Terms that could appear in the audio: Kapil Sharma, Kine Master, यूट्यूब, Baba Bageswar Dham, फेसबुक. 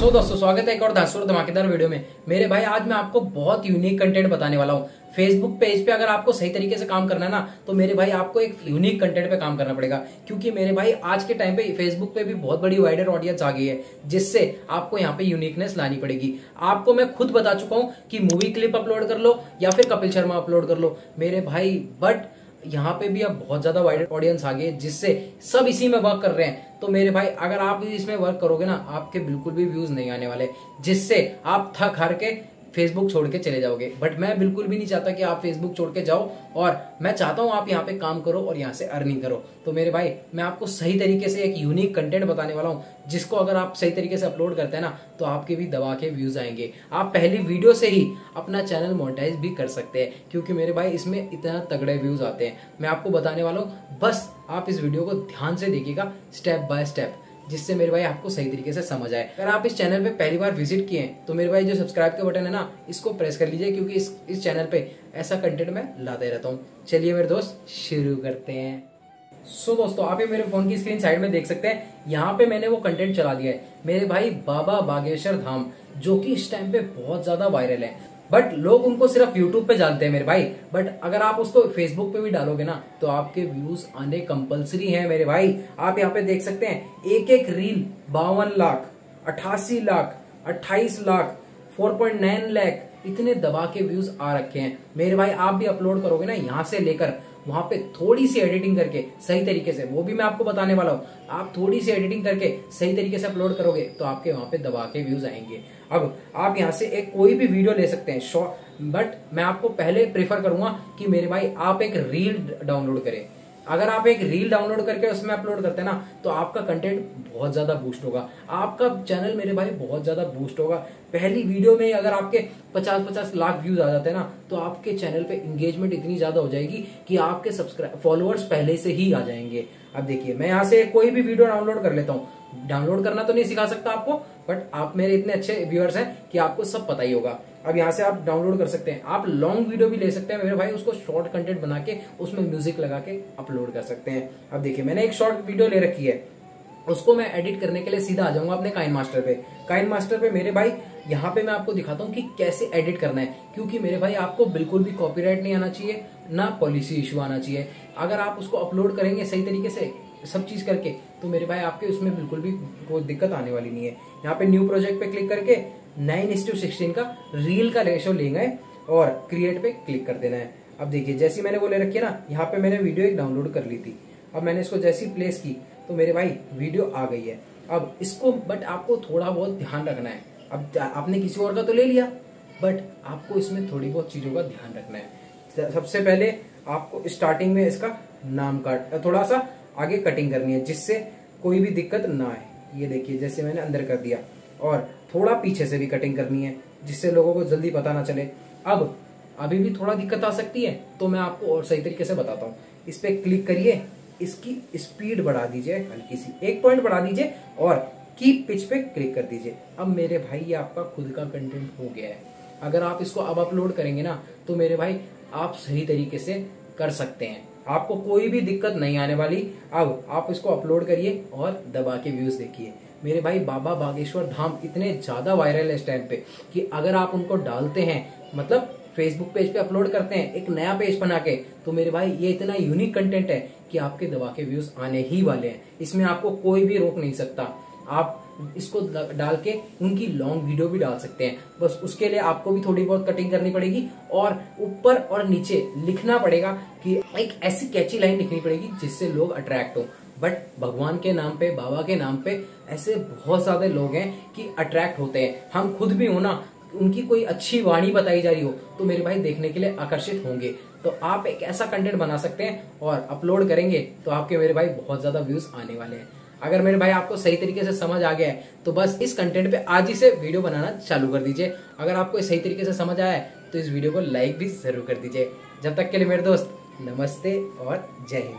सो दोस्तों स्वागत है एक और धांसू और धमाकेदार वीडियो में। मेरे भाई आज मैं आपको बहुत यूनिक कंटेंट बताने वाला हूँ। फेसबुक पेज पे अगर आपको सही तरीके से काम करना है ना, तो मेरे भाई आपको एक यूनिक कंटेंट पे काम करना पड़ेगा, क्योंकि मेरे भाई आज के टाइम पे फेसबुक पे भी बहुत बड़ी वाइडर ऑडियंस आ गई है, जिससे आपको यहाँ पे यूनिकनेस लानी पड़ेगी। आपको मैं खुद बता चुका हूँ कि मूवी क्लिप अपलोड कर लो या फिर कपिल शर्मा अपलोड कर लो मेरे भाई, बट यहाँ पे भी अब बहुत ज्यादा वाइड ऑडियंस आ गई है, जिससे सब इसी में वर्क कर रहे हैं। तो मेरे भाई अगर आप इसमें वर्क करोगे ना, आपके बिल्कुल भी व्यूज नहीं आने वाले, जिससे आप थक हार के फेसबुक छोड़ के चले जाओगे। बट मैं बिल्कुल भी नहीं चाहता कि आप फेसबुक छोड़ के जाओ, और मैं चाहता हूँ आप यहाँ पे काम करो और यहाँ से अर्निंग करो। तो मेरे भाई मैं आपको सही तरीके से एक यूनिक कंटेंट बताने वाला हूँ, जिसको अगर आप सही तरीके से अपलोड करते हैं ना, तो आपके भी दबा के व्यूज आएंगे। आप पहली वीडियो से ही अपना चैनल मोनेटाइज भी कर सकते हैं, क्योंकि मेरे भाई इसमें इतना तगड़े व्यूज आते हैं। मैं आपको बताने वाला हूँ, बस आप इस वीडियो को ध्यान से देखिएगा स्टेप बाय स्टेप, जिससे मेरे भाई आपको सही तरीके से समझ आए। अगर आप इस चैनल पे पहली बार विजिट किए हैं तो मेरे भाई जो सब्सक्राइब का बटन है ना, इसको प्रेस कर लीजिए, क्योंकि इस चैनल पे ऐसा कंटेंट मैं लाते रहता हूँ। चलिए मेरे दोस्त शुरू करते हैं। सो दोस्तों आप ये मेरे फोन की स्क्रीन साइड में देख सकते हैं, यहाँ पे मैंने वो कंटेंट चला दिया है मेरे भाई, बाबा बागेश्वर धाम, जो की इस टाइम पे बहुत ज्यादा वायरल है। बट लोग उनको सिर्फ यूट्यूब पे जानते हैं मेरे भाई, बट अगर आप उसको फेसबुक पे भी डालोगे ना, तो आपके व्यूज आने कंपलसरी है मेरे भाई। आप यहाँ पे देख सकते हैं एक एक रील 52 लाख, 88 लाख, 28 लाख, 4.9 लाख, इतने दबा के व्यूज आ रखे हैं मेरे भाई। आप भी अपलोड करोगे ना, यहाँ से लेकर वहां पे थोड़ी सी एडिटिंग करके सही तरीके से, वो भी मैं आपको बताने वाला हूँ, आप थोड़ी सी एडिटिंग करके सही तरीके से अपलोड करोगे तो आपके वहां पे दबा के व्यूज आएंगे। अब आप यहाँ से एक कोई भी वीडियो ले सकते हैं शॉर्ट, बट मैं आपको पहले प्रेफर करूंगा कि मेरे भाई आप एक रील डाउनलोड करें। अगर आप एक रील डाउनलोड करके उसमें अपलोड करते हैं ना, तो आपका कंटेंट बहुत ज्यादा बूस्ट होगा, आपका चैनल मेरे भाई बहुत ज्यादा बूस्ट होगा। पहली वीडियो में अगर आपके 50-50 लाख व्यूज आ जाते हैं ना, तो आपके चैनल पे एंगेजमेंट इतनी ज्यादा हो जाएगी कि आपके सब्सक्राइब फॉलोअर्स पहले से ही आ जाएंगे। अब देखिए मैं यहाँ से कोई भी वीडियो डाउनलोड कर लेता हूँ, डाउनलोड करना तो नहीं सिखा सकता आपको, बट आप मेरे इतने अच्छे व्यूअर्स हैं कि आपको सब पता ही होगा। अब यहाँ से आप डाउनलोड कर सकते हैं, आप लॉन्ग वीडियो भी ले सकते हैं मेरे भाई, उसको शॉर्ट कंटेंट बना के उसमें म्यूजिक लगा के अपलोड कर सकते हैं। अब देखिए मैंने एक शॉर्ट वीडियो ले रखी है, उसको मैं एडिट करने के लिए सीधा आ जाऊंगा अपने काइन मास्टर पे। काइन मास्टर पे मेरे भाई यहाँ पे मैं आपको दिखाता हूँ कि कैसे एडिट करना है, क्योंकि मेरे भाई आपको बिल्कुल भी कॉपीराइट नहीं आना चाहिए, ना पॉलिसी इशू आना चाहिए। अगर आप उसको अपलोड करेंगे सही तरीके से सब चीज करके, तो मेरे भाई आपके उसमें बिल्कुल भी कोई दिक्कत आने वाली नहीं है। यहाँ पे न्यू प्रोजेक्ट पे क्लिक करके 9:16 का रील का रेशो ले गए और क्रिएट पे क्लिक कर देना है। अब देखिए जैसी मैंने वो ले रखी है ना, यहाँ पे मैंने वीडियो एक डाउनलोड कर ली थी, अब मैंने इसको जैसी प्लेस की तो मेरे भाई वीडियो आ गई है। अब इसको बट आपको थोड़ा बहुत ध्यान रखना है, अब आपने किसी और का तो ले लिया, बट आपको इसमें थोड़ी बहुत चीजों का ध्यान रखना है। सबसे पहले आपको स्टार्टिंग में इसका नाम काट थोड़ा सा आगे कटिंग करनी है, जिससे कोई भी दिक्कत ना आए। ये देखिए जैसे मैंने अंदर कर दिया, और थोड़ा पीछे से भी कटिंग करनी है, जिससे लोगों को जल्दी पता ना चले। अब अभी भी थोड़ा दिक्कत आ सकती है, तो मैं आपको और सही तरीके से बताता हूँ। इस पे क्लिक करिए, इसकी स्पीड बढ़ा दीजिए, हल्की सी 1 पॉइंट बढ़ा दीजिए, और की पिच पे क्लिक कर दीजिए। अब मेरे भाई ये आपका खुद का कंटेंट हो गया है। अगर आप इसको अब अपलोड करेंगे ना, तो मेरे भाई आप सही तरीके से कर सकते हैं, आपको कोई भी दिक्कत नहीं आने वाली। अब आप इसको अपलोड करिए और दबा के व्यूज देखिए मेरे भाई। बाबा बागेश्वर धाम इतने ज्यादा वायरल है इस टाइम पे कि अगर आप उनको डालते हैं, मतलब फेसबुक पेज पे अपलोड करते हैं एक नया पेज बना के, तो मेरे भाई ये इतना यूनिक कंटेंट है कि आपके दबा के व्यूज आने ही वाले हैं। इसमें आपको कोई भी रोक नहीं सकता। आप इसको डाल के उनकी लॉन्ग वीडियो भी डाल सकते हैं, बस उसके लिए आपको भी थोड़ी बहुत कटिंग करनी पड़ेगी, और ऊपर और नीचे लिखना पड़ेगा कि एक ऐसी कैची लाइन लिखनी पड़ेगी जिससे लोग अट्रैक्ट हो। बट भगवान के नाम पे, बाबा के नाम पे ऐसे बहुत सारे लोग हैं कि अट्रैक्ट होते हैं। हम खुद भी हो ना, उनकी कोई अच्छी वाणी बताई जा रही हो तो मेरे भाई देखने के लिए आकर्षित होंगे। तो आप एक ऐसा कंटेंट बना सकते हैं और अपलोड करेंगे तो आपके मेरे भाई बहुत ज्यादा व्यूज आने वाले हैं। अगर मेरे भाई आपको सही तरीके से समझ आ गया है तो बस इस कंटेंट पे आज ही से वीडियो बनाना चालू कर दीजिए। अगर आपको सही तरीके से समझ आया है तो इस वीडियो को लाइक भी जरूर कर दीजिए। जब तक के लिए मेरे दोस्त नमस्ते और जय हिंद।